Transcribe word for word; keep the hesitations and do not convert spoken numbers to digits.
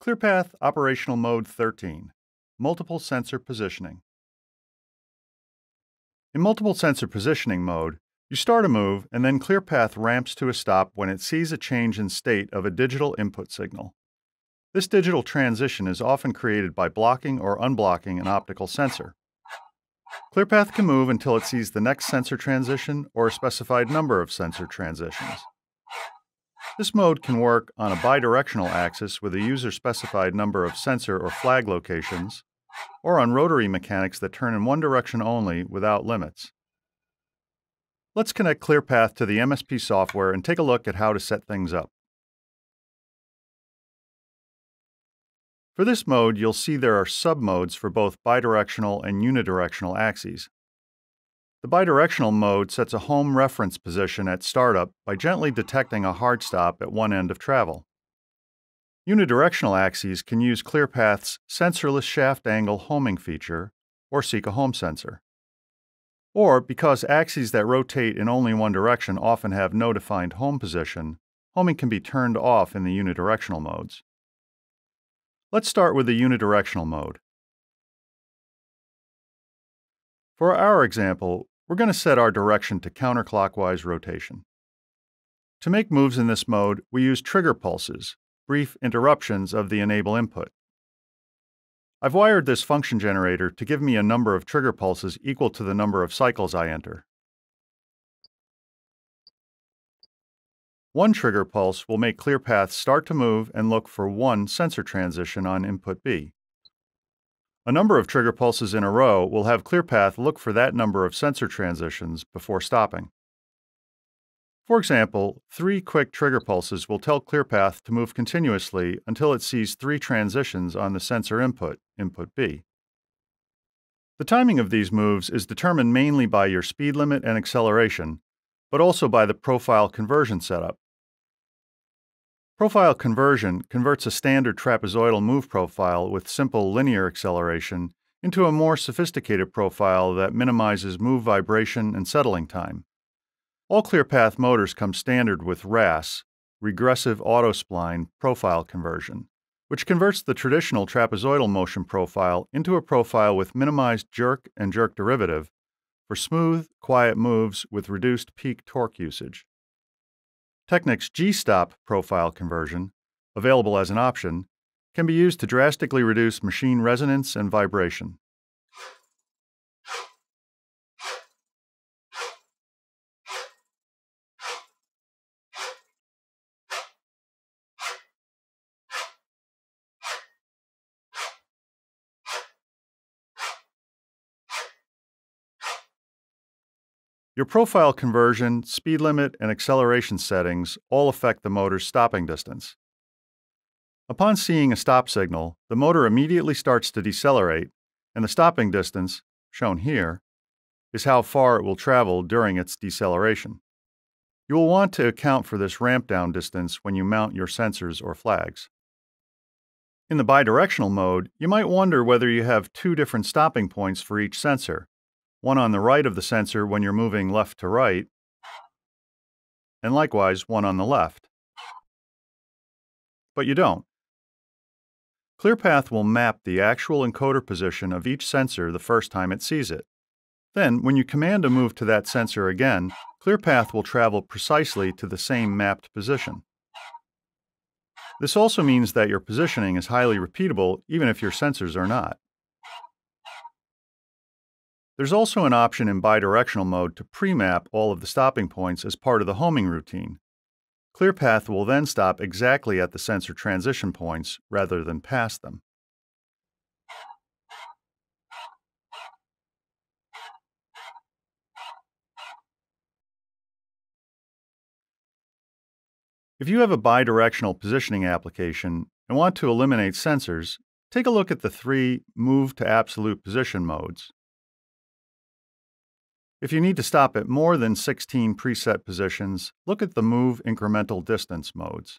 ClearPath Operational Mode thirteen, Multiple Sensor Positioning. In Multiple Sensor Positioning mode, you start a move and then ClearPath ramps to a stop when it sees a change in state of a digital input signal. This digital transition is often created by blocking or unblocking an optical sensor. ClearPath can move until it sees the next sensor transition or a specified number of sensor transitions. This mode can work on a bidirectional axis with a user-specified number of sensor or flag locations, or on rotary mechanics that turn in one direction only without limits. Let's connect ClearPath to the M S P software and take a look at how to set things up. For this mode, you'll see there are submodes for both bidirectional and unidirectional axes. The bidirectional mode sets a home reference position at startup by gently detecting a hard stop at one end of travel. Unidirectional axes can use ClearPath's sensorless shaft angle homing feature or seek a home sensor. Or, because axes that rotate in only one direction often have no defined home position, homing can be turned off in the unidirectional modes. Let's start with the unidirectional mode. For our example, we're going to set our direction to counterclockwise rotation. To make moves in this mode, we use trigger pulses, brief interruptions of the enable input. I've wired this function generator to give me a number of trigger pulses equal to the number of cycles I enter. One trigger pulse will make ClearPath start to move and look for one sensor transition on input B. A number of trigger pulses in a row will have ClearPath look for that number of sensor transitions before stopping. For example, three quick trigger pulses will tell ClearPath to move continuously until it sees three transitions on the sensor input, input B. The timing of these moves is determined mainly by your speed limit and acceleration, but also by the profile conversion setup. Profile conversion converts a standard trapezoidal move profile with simple linear acceleration into a more sophisticated profile that minimizes move vibration and settling time. All ClearPath motors come standard with R A S, Regressive Autospline Profile Conversion, which converts the traditional trapezoidal motion profile into a profile with minimized jerk and jerk derivative for smooth, quiet moves with reduced peak torque usage. Technic's G-Stop profile conversion, available as an option, can be used to drastically reduce machine resonance and vibration. Your profile conversion, speed limit, and acceleration settings all affect the motor's stopping distance. Upon seeing a stop signal, the motor immediately starts to decelerate, and the stopping distance, shown here, is how far it will travel during its deceleration. You will want to account for this ramp down distance when you mount your sensors or flags. In the bidirectional mode, you might wonder whether you have two different stopping points for each sensor. One on the right of the sensor when you're moving left to right, and likewise one on the left. But you don't. ClearPath will map the actual encoder position of each sensor the first time it sees it. Then, when you command a move to that sensor again, ClearPath will travel precisely to the same mapped position. This also means that your positioning is highly repeatable even if your sensors are not. There's also an option in bidirectional mode to pre-map all of the stopping points as part of the homing routine. ClearPath will then stop exactly at the sensor transition points rather than past them. If you have a bidirectional positioning application and want to eliminate sensors, take a look at the three Move to Absolute Position modes. If you need to stop at more than sixteen preset positions, look at the Move Incremental Distance modes.